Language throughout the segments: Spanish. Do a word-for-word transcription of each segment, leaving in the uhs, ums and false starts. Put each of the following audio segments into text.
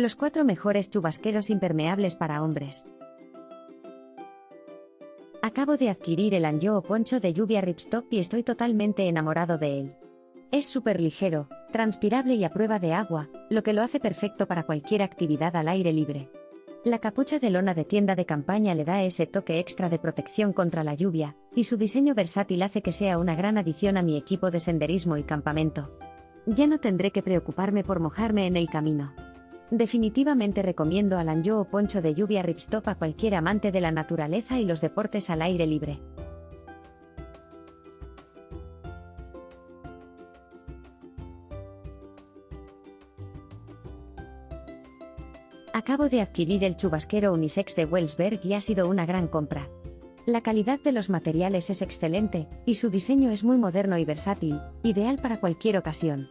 Los cuatro mejores chubasqueros impermeables para hombres. Acabo de adquirir el Anyoo poncho de lluvia ripstop y estoy totalmente enamorado de él. Es súper ligero, transpirable y a prueba de agua, lo que lo hace perfecto para cualquier actividad al aire libre. La capucha de lona de tienda de campaña le da ese toque extra de protección contra la lluvia, y su diseño versátil hace que sea una gran adición a mi equipo de senderismo y campamento. Ya no tendré que preocuparme por mojarme en el camino. Definitivamente recomiendo al Anyoo poncho de lluvia ripstop a cualquier amante de la naturaleza y los deportes al aire libre. Acabo de adquirir el chubasquero unisex de Wellsberg y ha sido una gran compra. La calidad de los materiales es excelente, y su diseño es muy moderno y versátil, ideal para cualquier ocasión.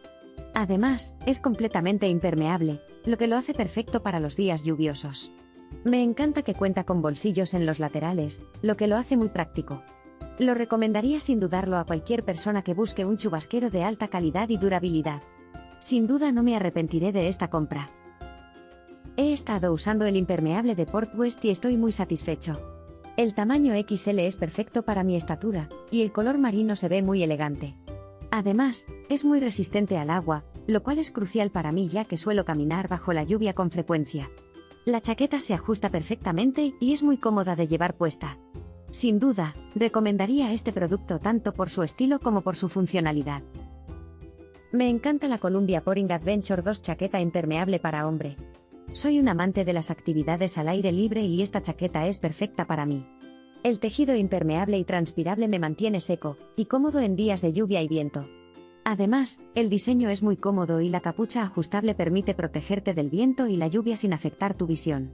Además, es completamente impermeable, lo que lo hace perfecto para los días lluviosos. Me encanta que cuenta con bolsillos en los laterales, lo que lo hace muy práctico. Lo recomendaría sin dudarlo a cualquier persona que busque un chubasquero de alta calidad y durabilidad. Sin duda no me arrepentiré de esta compra. He estado usando el impermeable de Portwest y estoy muy satisfecho. El tamaño equis ele es perfecto para mi estatura, y el color marino se ve muy elegante. Además, es muy resistente al agua, lo cual es crucial para mí ya que suelo caminar bajo la lluvia con frecuencia. La chaqueta se ajusta perfectamente y es muy cómoda de llevar puesta. Sin duda, recomendaría este producto tanto por su estilo como por su funcionalidad. Me encanta la Columbia Pouring Adventure dos chaqueta impermeable para hombre. Soy un amante de las actividades al aire libre y esta chaqueta es perfecta para mí. El tejido impermeable y transpirable me mantiene seco y cómodo en días de lluvia y viento. Además, el diseño es muy cómodo y la capucha ajustable permite protegerte del viento y la lluvia sin afectar tu visión.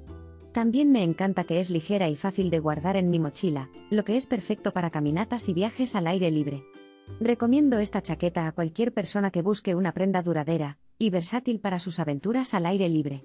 También me encanta que es ligera y fácil de guardar en mi mochila, lo que es perfecto para caminatas y viajes al aire libre. Recomiendo esta chaqueta a cualquier persona que busque una prenda duradera y versátil para sus aventuras al aire libre.